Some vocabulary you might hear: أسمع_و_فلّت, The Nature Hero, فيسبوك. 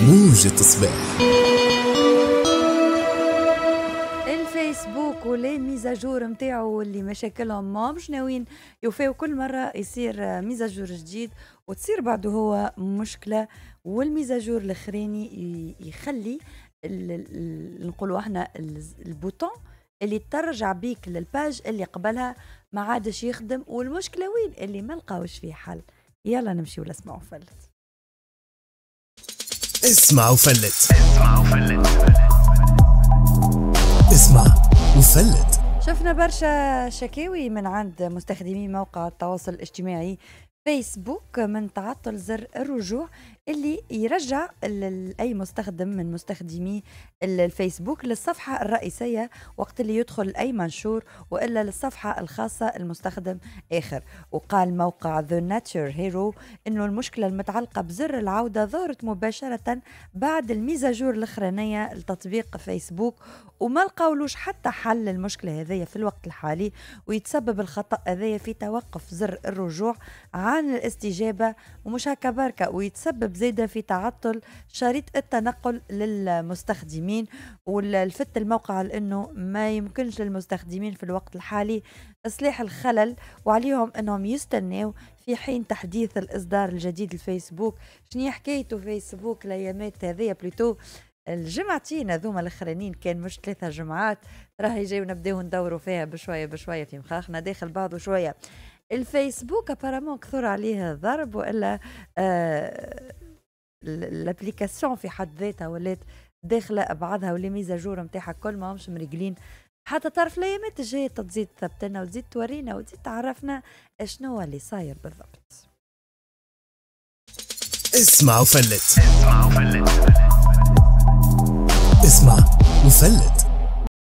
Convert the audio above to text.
موجة صباح. الفيسبوك ولا الميزاجور نتاعو واللي مشاكلهم مش ناويين يوفاو كل مرة يصير ميزاجور جديد وتصير بعده هو مشكلة، والميزاجور الاخراني يخلي نقولوا احنا البوتون اللي ترجع بيك للباج اللي قبلها ما عادش يخدم، والمشكلة وين اللي ما لقاوش فيه حل. يلا نمشي ولا اسمعوا فلت. اسمع وفلت. اسمع وفلت. اسمع وفلت. شفنا برشا شكاوي من عند مستخدمي موقع التواصل الاجتماعي فيسبوك من تعطل زر الرجوع اللي يرجع أي مستخدم من مستخدمي الفيسبوك للصفحة الرئيسية وقت اللي يدخل أي منشور وإلا للصفحة الخاصة المستخدم آخر. وقال موقع The Nature Hero إنه المشكلة المتعلقة بزر العودة ظهرت مباشرة بعد الميزاجور الأخرانية لتطبيق فيسبوك وما لقاولوش حتى حل المشكلة هذية في الوقت الحالي، ويتسبب الخطأ هذية في توقف زر الرجوع عن الاستجابة ومش هكا بركة، ويتسبب زايدة في تعطل شريط التنقل للمستخدمين. واللفت الموقع لأنه ما يمكنش للمستخدمين في الوقت الحالي إصلاح الخلل، وعليهم أنهم يستناو في حين تحديث الإصدار الجديد لفيسبوك. شنو حكايته فيسبوك الأيامات هذيا بلوتو الجمعتين هذوما الاخرانيين كان مش 3 جمعات راهي جاي ونبداو ندوروا فيها بشويه بشويه في مخاخنا داخل بعض شويه. الفيسبوك ابارامون كثر عليها ضرب والا الابليكاسيون في حد ذاتها ولات داخله بعضها واللي ميزاجور نتاعها كل ما همش مريقلين حتى تعرف الايامات الجايه تزيد تثبت لنا وتزيد تورينا وتزيد تعرفنا شنو اللي صاير بالضبط. اسمع وفلت. اسمع وفلت. اسمع وفلت.